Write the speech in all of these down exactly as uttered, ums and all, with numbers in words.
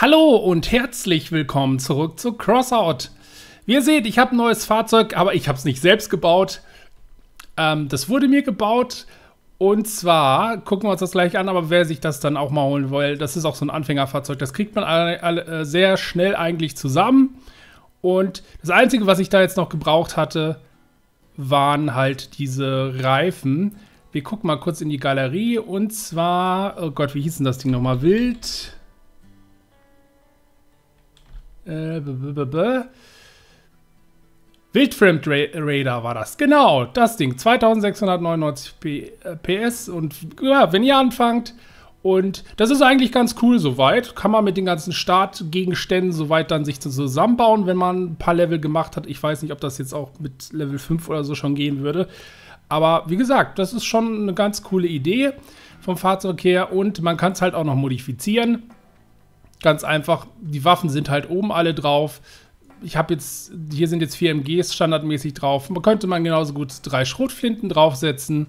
Hallo und herzlich willkommen zurück zu Crossout. Wie ihr seht, ich habe ein neues Fahrzeug, aber ich habe es nicht selbst gebaut. Ähm, das wurde mir gebaut und zwar, gucken wir uns das gleich an, aber wer sich das dann auch mal holen will, das ist auch so ein Anfängerfahrzeug. Das kriegt man alle, alle, sehr schnell eigentlich zusammen. Und das Einzige, was ich da jetzt noch gebraucht hatte, waren halt diese Reifen. Wir gucken mal kurz in die Galerie und zwar, oh Gott, wie hieß denn das Ding nochmal? Wild... Äh, Wildfremd-Raider war das. Genau, das Ding. zweitausendsechshundertneunundneunzig P S. Und ja, wenn ihr anfangt. Und das ist eigentlich ganz cool soweit. Kann man mit den ganzen Startgegenständen soweit dann sich zusammenbauen, wenn man ein paar Level gemacht hat. Ich weiß nicht, ob das jetzt auch mit Level fünf oder so schon gehen würde. Aber wie gesagt, das ist schon eine ganz coole Idee vom Fahrzeug her. Und man kann es halt auch noch modifizieren. Ganz einfach, die Waffen sind halt oben alle drauf. Ich habe jetzt, hier sind jetzt vier M Gs standardmäßig drauf. Man könnte man genauso gut drei Schrotflinten draufsetzen.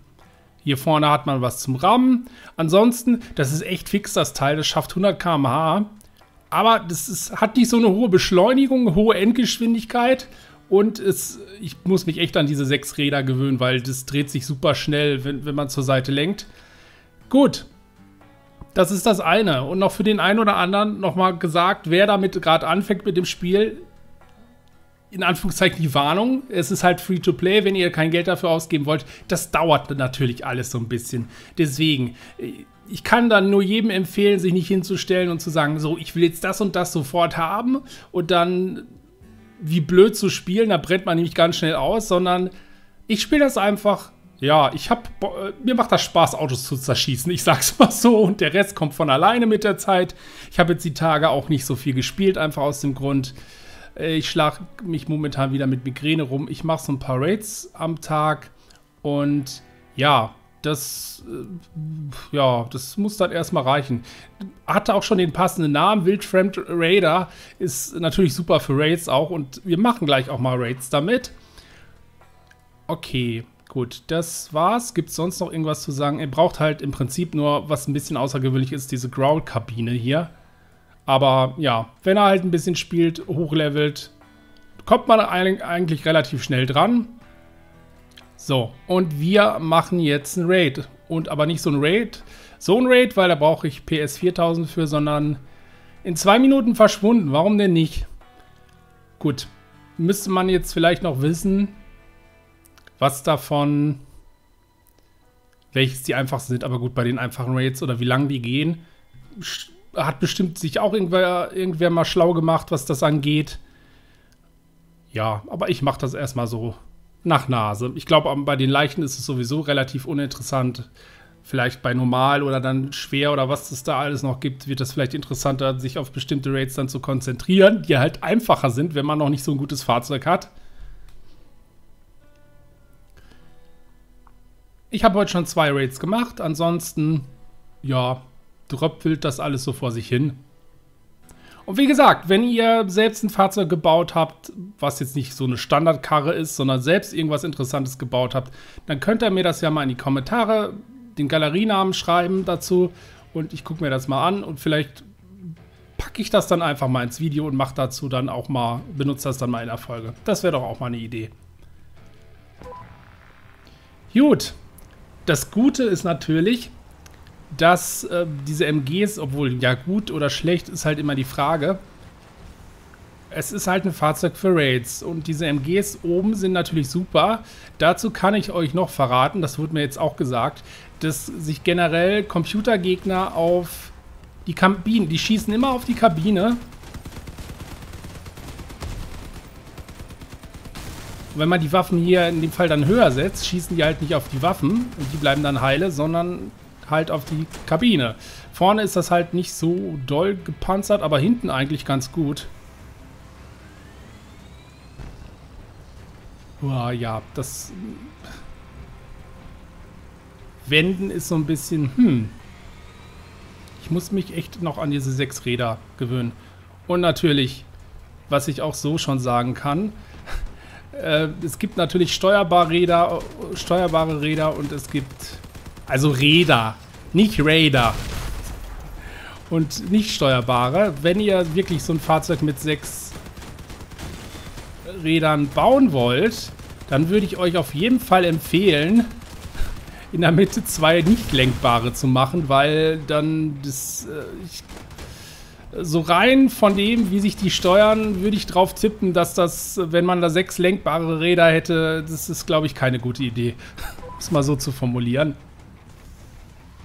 Hier vorne hat man was zum Rammen. Ansonsten, das ist echt fix, das Teil. Das schafft hundert Kilometer pro Stunde. Aber das ist, hat nicht so eine hohe Beschleunigung, hohe Endgeschwindigkeit. Und es, ich muss mich echt an diese sechs Räder gewöhnen, weil das dreht sich super schnell, wenn, wenn man zur Seite lenkt. Gut. Das ist das eine. Und noch für den einen oder anderen nochmal gesagt, wer damit gerade anfängt mit dem Spiel, in Anführungszeichen die Warnung, es ist halt Free-to-Play, wenn ihr kein Geld dafür ausgeben wollt. Das dauert natürlich alles so ein bisschen. Deswegen, ich kann dann nur jedem empfehlen, sich nicht hinzustellen und zu sagen, so, ich will jetzt das und das sofort haben und dann wie blöd zu spielen, da brennt man nämlich ganz schnell aus, sondern ich spiele das einfach. Ja, ich hab, mir macht das Spaß, Autos zu zerschießen, ich sag's mal so. Und der Rest kommt von alleine mit der Zeit. Ich habe jetzt die Tage auch nicht so viel gespielt, einfach aus dem Grund, ich schlage mich momentan wieder mit Migräne rum. Ich mache so ein paar Raids am Tag. Und ja, das, ja, das muss dann erstmal reichen. Hatte auch schon den passenden Namen, Wildfremd-Raider. Ist natürlich super für Raids auch. Und wir machen gleich auch mal Raids damit. Okay. Gut, das war's. Gibt es sonst noch irgendwas zu sagen? Ihr braucht halt im Prinzip nur, was ein bisschen außergewöhnlich ist, diese Ground-Kabine hier. Aber ja, wenn er halt ein bisschen spielt, hochlevelt, kommt man eigentlich relativ schnell dran. So, und wir machen jetzt ein Raid. Und aber nicht so ein Raid, so ein Raid, weil da brauche ich P S viertausend für, sondern in zwei Minuten verschwunden. Warum denn nicht? Gut, müsste man jetzt vielleicht noch wissen, was davon, welches die einfachsten sind, aber gut, bei den einfachen Raids oder wie lange die gehen, hat bestimmt sich auch irgendwer, irgendwer mal schlau gemacht, was das angeht. Ja, aber ich mache das erstmal so nach Nase. Ich glaube, bei den Leichten ist es sowieso relativ uninteressant. Vielleicht bei normal oder dann schwer oder was es da alles noch gibt, wird das vielleicht interessanter, sich auf bestimmte Raids dann zu konzentrieren, die halt einfacher sind, wenn man noch nicht so ein gutes Fahrzeug hat. Ich habe heute schon zwei Raids gemacht, ansonsten, ja, dröpfelt das alles so vor sich hin. Und wie gesagt, wenn ihr selbst ein Fahrzeug gebaut habt, was jetzt nicht so eine Standardkarre ist, sondern selbst irgendwas Interessantes gebaut habt, dann könnt ihr mir das ja mal in die Kommentare, den Galerienamen schreiben dazu und ich gucke mir das mal an und vielleicht packe ich das dann einfach mal ins Video und mache dazu dann auch mal, benutze das dann mal in der Folge. Das wäre doch auch mal eine Idee. Gut. Das Gute ist natürlich, dass äh, diese M Gs, obwohl ja gut oder schlecht, ist halt immer die Frage. Es ist halt ein Fahrzeug für Raids und diese M Gs oben sind natürlich super. Dazu kann ich euch noch verraten, das wurde mir jetzt auch gesagt, dass sich generell Computergegner auf die Kabine, die schießen immer auf die Kabine. Wenn man die Waffen hier in dem Fall dann höher setzt, schießen die halt nicht auf die Waffen und die bleiben dann heile, sondern halt auf die Kabine. Vorne ist das halt nicht so doll gepanzert, aber hinten eigentlich ganz gut. Boah, ja, das Wenden ist so ein bisschen, hm. Ich muss mich echt noch an diese sechs Räder gewöhnen. Und natürlich, was ich auch so schon sagen kann, es gibt natürlich steuerbare Räder, steuerbare Räder und es gibt, also Räder, nicht Raider. und nicht steuerbare. Wenn ihr wirklich so ein Fahrzeug mit sechs Rädern bauen wollt, dann würde ich euch auf jeden Fall empfehlen, in der Mitte zwei nicht lenkbare zu machen, weil dann das äh, ich, so rein von dem, wie sich die steuern, würde ich drauf tippen, dass das, wenn man da sechs lenkbare Räder hätte, das ist, glaube ich, keine gute Idee, um es mal so zu formulieren.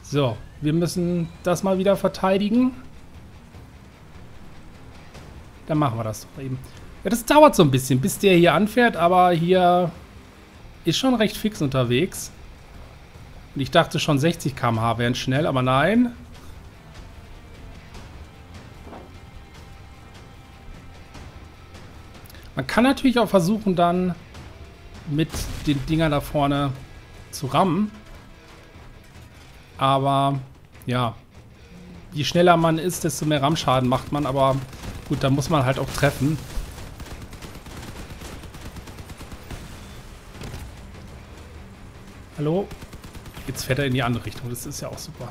So, wir müssen das mal wieder verteidigen. Dann machen wir das doch eben. Ja, das dauert so ein bisschen, bis der hier anfährt, aber hier ist schon recht fix unterwegs. Und ich dachte schon sechzig Kilometer pro Stunde wären schnell, aber nein. Man kann natürlich auch versuchen, dann mit den Dingern da vorne zu rammen. Aber ja, je schneller man ist, desto mehr Rammschaden macht man. Aber gut, da muss man halt auch treffen. Hallo? Jetzt fährt er in die andere Richtung, das ist ja auch super.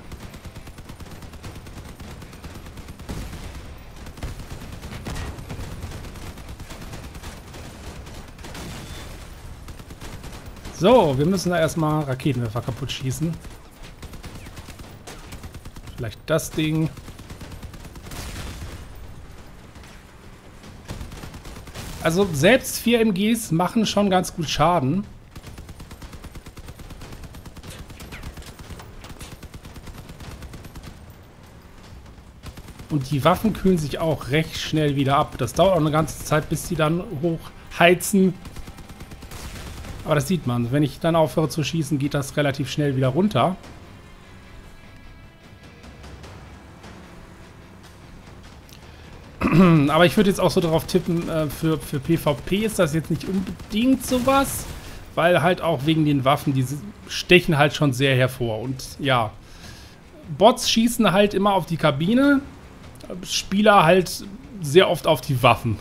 So, wir müssen da erstmal Raketenwerfer kaputt schießen. Vielleicht das Ding. Also selbst vier M Gs machen schon ganz gut Schaden. Und die Waffen kühlen sich auch recht schnell wieder ab. Das dauert auch eine ganze Zeit, bis die dann hochheizen. Aber das sieht man. Wenn ich dann aufhöre zu schießen, geht das relativ schnell wieder runter. Aber ich würde jetzt auch so darauf tippen, für, für PvP ist das jetzt nicht unbedingt sowas. Weil halt auch wegen den Waffen, die stechen halt schon sehr hervor. Und ja, Bots schießen halt immer auf die Kabine. Spieler halt sehr oft auf die Waffen.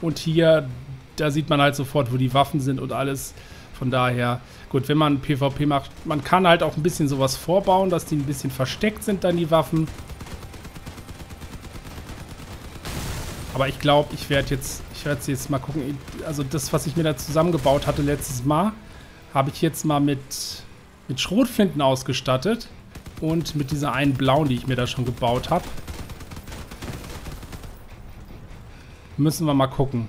Und hier, da sieht man halt sofort, wo die Waffen sind und alles. Von daher, gut, wenn man PvP macht, man kann halt auch ein bisschen sowas vorbauen, dass die ein bisschen versteckt sind, dann die Waffen. Aber ich glaube, ich werde jetzt, ich werde jetzt mal gucken. Also das, was ich mir da zusammengebaut hatte letztes Mal, habe ich jetzt mal mit, mit Schrotflinten ausgestattet. Und mit dieser einen blauen, die ich mir da schon gebaut habe. Müssen wir mal gucken,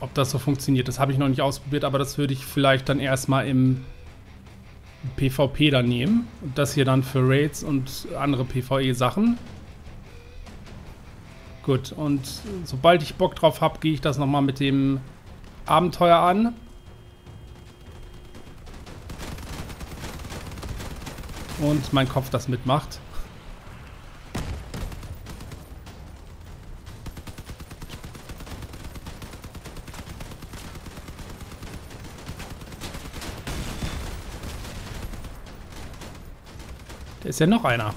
ob das so funktioniert. Das habe ich noch nicht ausprobiert, aber das würde ich vielleicht dann erstmal im PvP dann nehmen. Und das hier dann für Raids und andere PvE-Sachen. Gut, und sobald ich Bock drauf habe, gehe ich das nochmal mit dem Abenteuer an. Und mein Kopf das mitmacht. Da ist ja noch einer.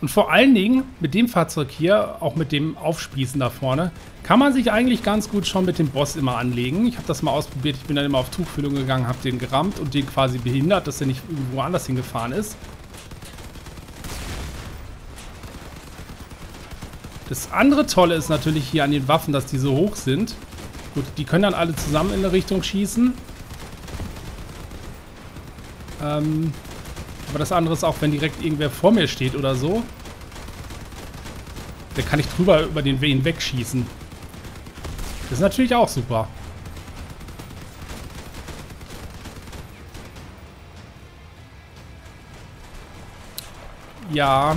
Und vor allen Dingen mit dem Fahrzeug hier, auch mit dem Aufspießen da vorne, kann man sich eigentlich ganz gut schon mit dem Boss immer anlegen. Ich habe das mal ausprobiert, ich bin dann immer auf Tuchfühlung gegangen, habe den gerammt und den quasi behindert, dass er nicht irgendwo anders hingefahren ist. Das andere Tolle ist natürlich hier an den Waffen, dass die so hoch sind. Gut, die können dann alle zusammen in eine Richtung schießen. Ähm... Aber das andere ist auch, wenn direkt irgendwer vor mir steht oder so. Da kann ich drüber über den Weg wegschießen. Das ist natürlich auch super. Ja.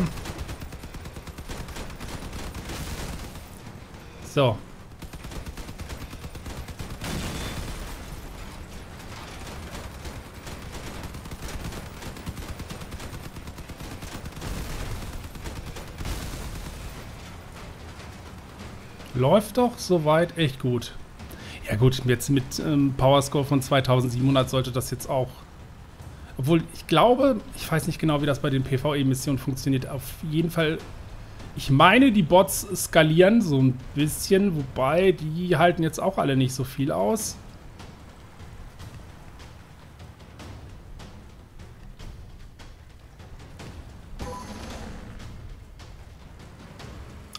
So. Läuft doch soweit echt gut. Ja gut, jetzt mit ähm, Powerscore von zweitausendsiebenhundert sollte das jetzt auch... Obwohl, ich glaube, ich weiß nicht genau, wie das bei den PvE-Missionen funktioniert. Auf jeden Fall, ich meine, die Bots skalieren so ein bisschen, wobei die halten jetzt auch alle nicht so viel aus.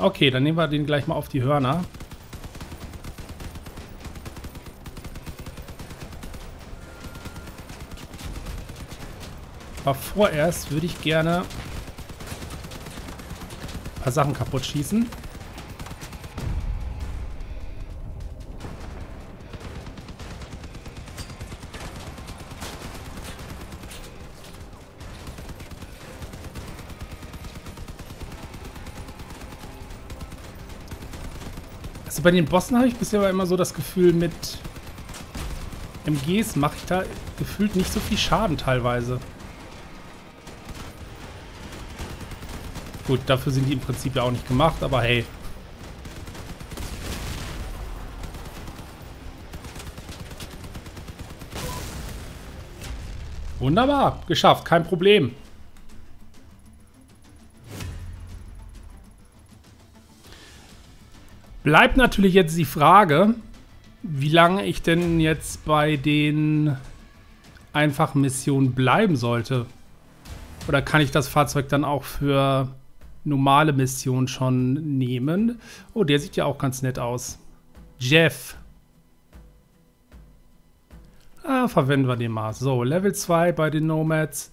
Okay, dann nehmen wir den gleich mal auf die Hörner. Aber vorerst würde ich gerne ein paar Sachen kaputt schießen. Also bei den Bossen habe ich bisher immer so das Gefühl, mit M Gs mache ich da gefühlt nicht so viel Schaden teilweise. Gut, dafür sind die im Prinzip ja auch nicht gemacht, aber hey. Wunderbar, geschafft, kein Problem. Bleibt natürlich jetzt die Frage, wie lange ich denn jetzt bei den einfachen Missionen bleiben sollte. Oder kann ich das Fahrzeug dann auch für normale Mission schon nehmen. Oh, der sieht ja auch ganz nett aus. Jeff. Ah, verwenden wir den mal. So, Level zwei bei den Nomads.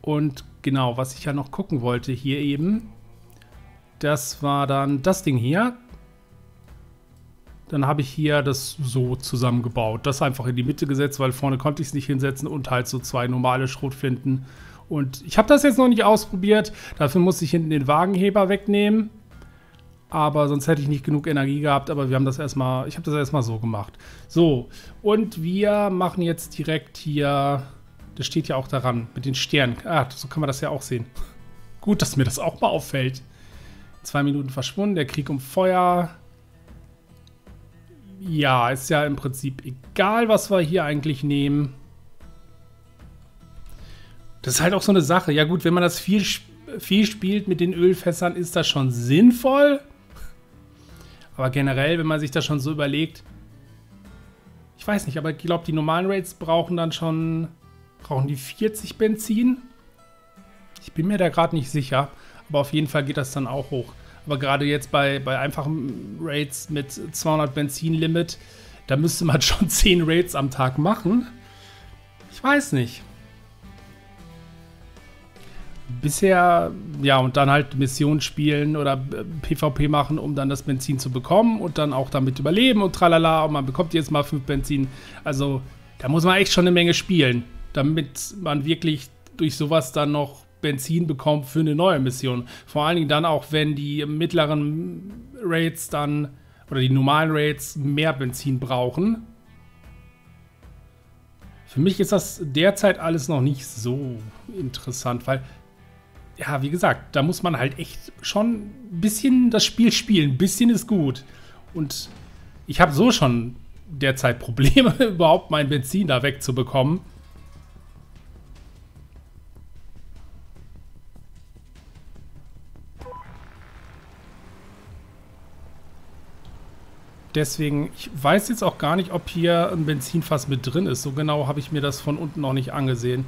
Und genau, was ich ja noch gucken wollte hier eben, das war dann das Ding hier. Dann habe ich hier das so zusammengebaut. Das einfach in die Mitte gesetzt, weil vorne konnte ich es nicht hinsetzen und halt so zwei normale Schrotflinten. Und ich habe das jetzt noch nicht ausprobiert. Dafür muss ich hinten den Wagenheber wegnehmen. Aber sonst hätte ich nicht genug Energie gehabt. Aber wir haben das erstmal, ich habe das erstmal so gemacht. So, und wir machen jetzt direkt hier, das steht ja auch daran, mit den Sternen. Ah, so kann man das ja auch sehen. Gut, dass mir das auch mal auffällt. Zwei Minuten verschwunden, der Krieg um Feuer. Ja, ist ja im Prinzip egal, was wir hier eigentlich nehmen. Das ist halt auch so eine Sache. Ja gut, wenn man das viel, viel spielt mit den Ölfässern, ist das schon sinnvoll. Aber generell, wenn man sich das schon so überlegt, ich weiß nicht, aber ich glaube, die normalen Raids brauchen dann schon, brauchen die vierzig Benzin? Ich bin mir da gerade nicht sicher, aber auf jeden Fall geht das dann auch hoch. Aber gerade jetzt bei, bei einfachen Raids mit zweihundert Benzin-Limit, da müsste man schon zehn Raids am Tag machen. Ich weiß nicht. Bisher, ja, und dann halt Missionen spielen oder PvP machen, um dann das Benzin zu bekommen und dann auch damit überleben und tralala. Und man bekommt jetzt mal fünf Benzin. Also, da muss man echt schon eine Menge spielen, damit man wirklich durch sowas dann noch Benzin bekommt für eine neue Mission. Vor allen Dingen dann auch, wenn die mittleren Raids dann, oder die normalen Raids, mehr Benzin brauchen. Für mich ist das derzeit alles noch nicht so interessant, weil, ja, wie gesagt, da muss man halt echt schon ein bisschen das Spiel spielen. Ein bisschen ist gut. Und ich habe so schon derzeit Probleme, überhaupt mein Benzin da wegzubekommen. Deswegen, ich weiß jetzt auch gar nicht, ob hier ein Benzinfass mit drin ist. So genau habe ich mir das von unten noch nicht angesehen.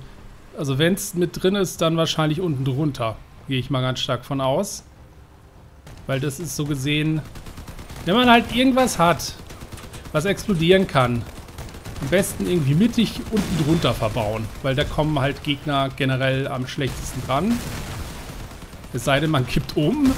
Also wenn es mit drin ist, dann wahrscheinlich unten drunter. Gehe ich mal ganz stark von aus. Weil das ist so gesehen, wenn man halt irgendwas hat, was explodieren kann, am besten irgendwie mittig unten drunter verbauen. Weil da kommen halt Gegner generell am schlechtesten dran. Es sei denn, man kippt um.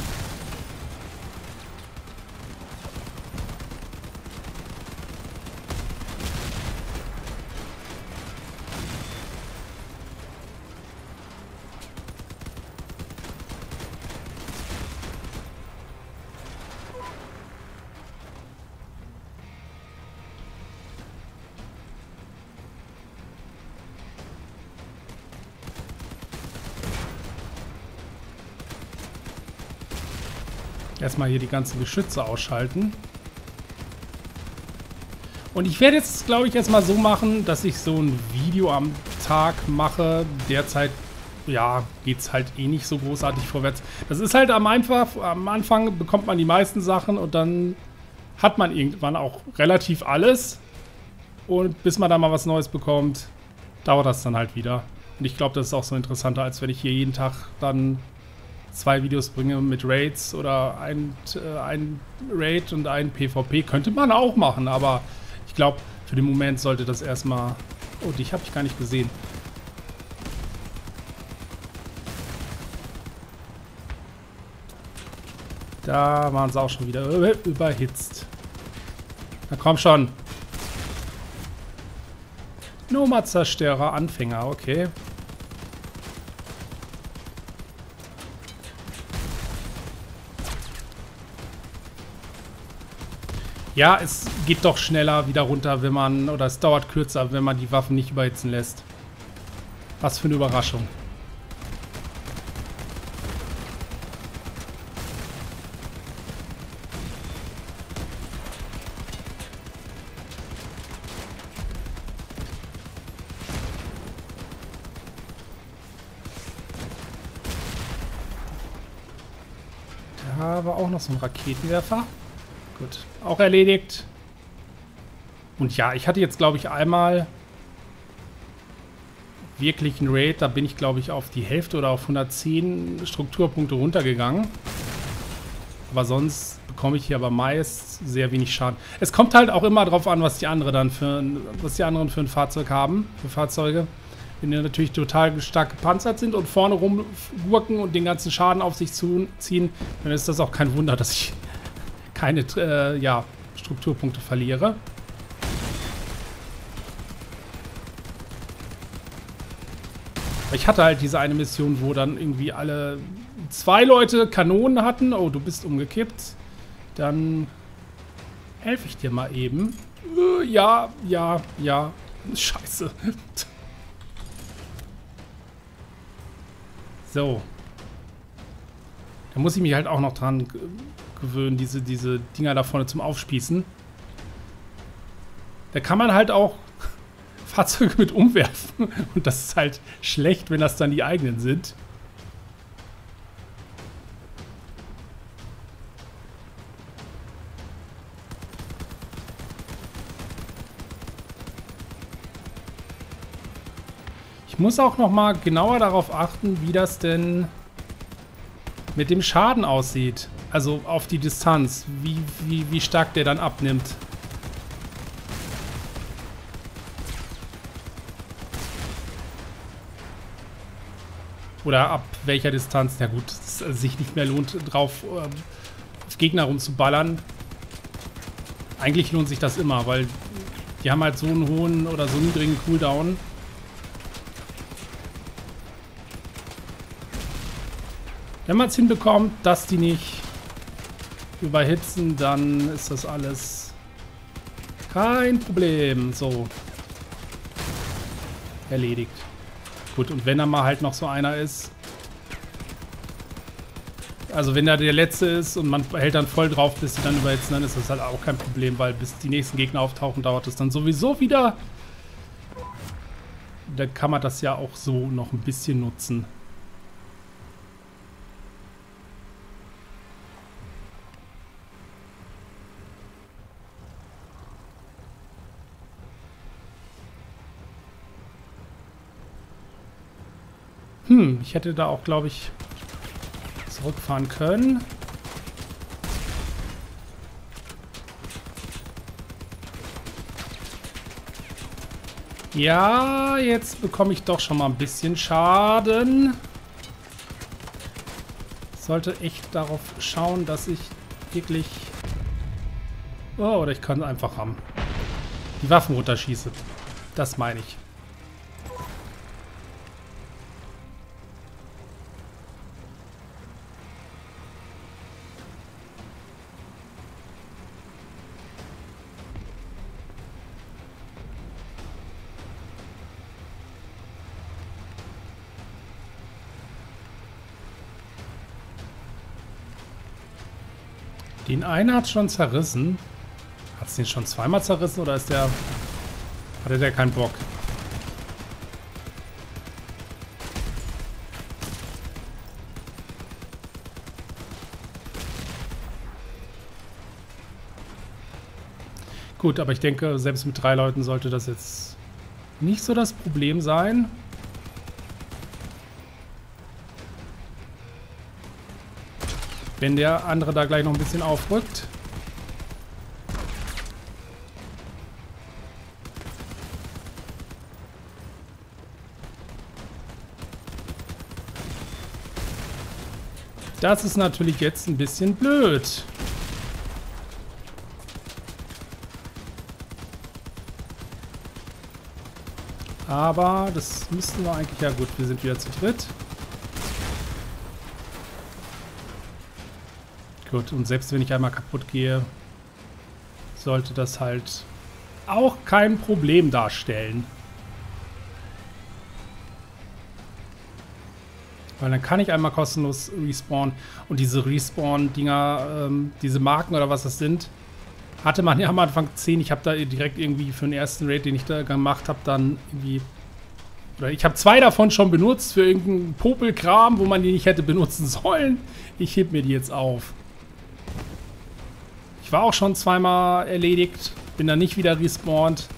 Erstmal hier die ganzen Geschütze ausschalten. Und ich werde jetzt, glaube ich, erstmal so machen, dass ich so ein Video am Tag mache. Derzeit, ja, geht es halt eh nicht so großartig vorwärts. Das ist halt am einfach, am Anfang bekommt man die meisten Sachen und dann hat man irgendwann auch relativ alles. Und bis man da mal was Neues bekommt, dauert das dann halt wieder. Und ich glaube, das ist auch so interessanter, als wenn ich hier jeden Tag dann zwei Videos bringe mit Raids oder ein, äh, ein Raid und ein PvP. Könnte man auch machen, aber ich glaube, für den Moment sollte das erstmal... Oh, dich habe ich gar nicht gesehen. Da waren sie auch schon wieder überhitzt. Na komm schon. Noma-Zerstörer-Anfänger, okay. Ja, es geht doch schneller wieder runter, wenn man, oder es dauert kürzer, wenn man die Waffen nicht überhitzen lässt. Was für eine Überraschung. Da war auch noch so ein Raketenwerfer. Gut, auch erledigt. Und ja, ich hatte jetzt, glaube ich, einmal wirklich einen Raid. Da bin ich, glaube ich, auf die Hälfte oder auf hundertzehn Strukturpunkte runtergegangen. Aber sonst bekomme ich hier aber meist sehr wenig Schaden. Es kommt halt auch immer darauf an, was die, andere dann für, was die anderen für ein Fahrzeug haben, für Fahrzeuge. Wenn die natürlich total stark gepanzert sind und vorne rumgurken und den ganzen Schaden auf sich zuziehen, dann ist das auch kein Wunder, dass ich keine äh, ja, Strukturpunkte verliere. Ich hatte halt diese eine Mission, wo dann irgendwie alle zwei Leute Kanonen hatten. Oh, du bist umgekippt. Dann helfe ich dir mal eben. Äh, ja, ja, ja. Scheiße. So. Da muss ich mich halt auch noch dran gewöhnen, diese, diese Dinger da vorne zum Aufspießen. Da kann man halt auch Fahrzeuge mit umwerfen. Und das ist halt schlecht, wenn das dann die eigenen sind. Ich muss auch noch mal genauer darauf achten, wie das denn mit dem Schaden aussieht. Also auf die Distanz, wie, wie, wie stark der dann abnimmt. Oder ab welcher Distanz, na gut, es sich nicht mehr lohnt, drauf äh, auf Gegner rumzuballern. Eigentlich lohnt sich das immer, weil die haben halt so einen hohen oder so einen niedrigen Cooldown. Wenn man es hinbekommt, dass die nicht überhitzen, dann ist das alles kein Problem. So. Erledigt. Gut, und wenn da mal halt noch so einer ist. Also wenn da der letzte ist und man hält dann voll drauf, bis die dann überhitzen, dann ist das halt auch kein Problem, weil bis die nächsten Gegner auftauchen, dauert es dann sowieso wieder. Dann kann man das ja auch so noch ein bisschen nutzen. Hm, ich hätte da auch, glaube ich, zurückfahren können. Ja, jetzt bekomme ich doch schon mal ein bisschen Schaden. Ich sollte echt darauf schauen, dass ich wirklich... Oh, oder ich kann einfach haben. Die Waffen runterschieße. Das meine ich. Den einen hat schon zerrissen. Hat es den schon zweimal zerrissen oder ist der. Hatte der keinen Bock? Gut, aber ich denke, selbst mit drei Leuten sollte das jetzt nicht so das Problem sein. Wenn der andere da gleich noch ein bisschen aufrückt. Das ist natürlich jetzt ein bisschen blöd. Aber das müssten wir eigentlich... Ja gut, wir sind wieder zu dritt. Gut, und selbst wenn ich einmal kaputt gehe, sollte das halt auch kein Problem darstellen. Weil dann kann ich einmal kostenlos respawnen. Und diese Respawn-Dinger, ähm, diese Marken oder was das sind, hatte man ja am Anfang zehn. Ich habe da direkt irgendwie für den ersten Raid, den ich da gemacht habe, dann irgendwie... Oder ich habe zwei davon schon benutzt für irgendeinen Popelkram, wo man die nicht hätte benutzen sollen. Ich heb mir die jetzt auf. Ich war auch schon zweimal erledigt. Bin dann nicht wieder respawnt.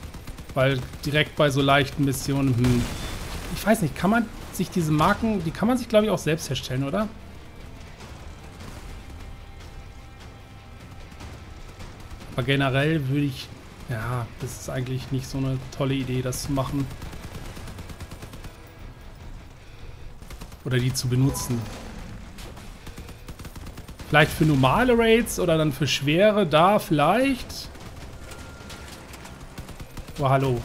Weil direkt bei so leichten Missionen... Hm, ich weiß nicht, kann man... sich diese Marken, die kann man sich glaube ich auch selbst herstellen, oder? Aber generell würde ich, ja, das ist eigentlich nicht so eine tolle Idee, das zu machen. Oder die zu benutzen. Vielleicht für normale Raids oder dann für schwere, da vielleicht. Oh, hallo.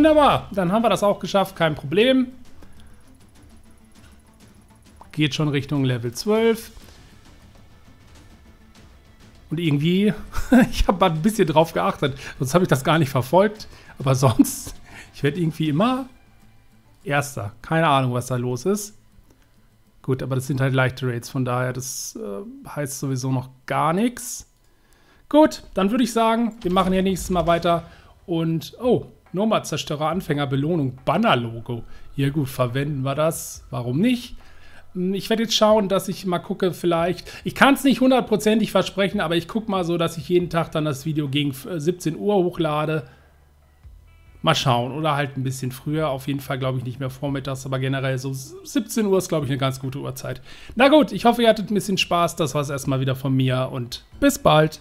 Wunderbar, dann haben wir das auch geschafft, kein Problem. Geht schon Richtung Level zwölf. Und irgendwie, ich habe mal ein bisschen drauf geachtet, sonst habe ich das gar nicht verfolgt. Aber sonst, ich werde irgendwie immer Erster. Keine Ahnung, was da los ist. Gut, aber das sind halt leichte Raids, von daher, das äh, heißt sowieso noch gar nichts. Gut, dann würde ich sagen, wir machen hier nächstes Mal weiter und, oh, Noma-Zerstörer-Anfänger, Belohnung, Banner-Logo. Ja gut, verwenden wir das. Warum nicht? Ich werde jetzt schauen, dass ich mal gucke vielleicht. Ich kann es nicht hundertprozentig versprechen, aber ich gucke mal so, dass ich jeden Tag dann das Video gegen siebzehn Uhr hochlade. Mal schauen. Oder halt ein bisschen früher. Auf jeden Fall glaube ich nicht mehr vormittags, aber generell so siebzehn Uhr ist glaube ich eine ganz gute Uhrzeit. Na gut, ich hoffe, ihr hattet ein bisschen Spaß. Das war es erstmal wieder von mir und bis bald.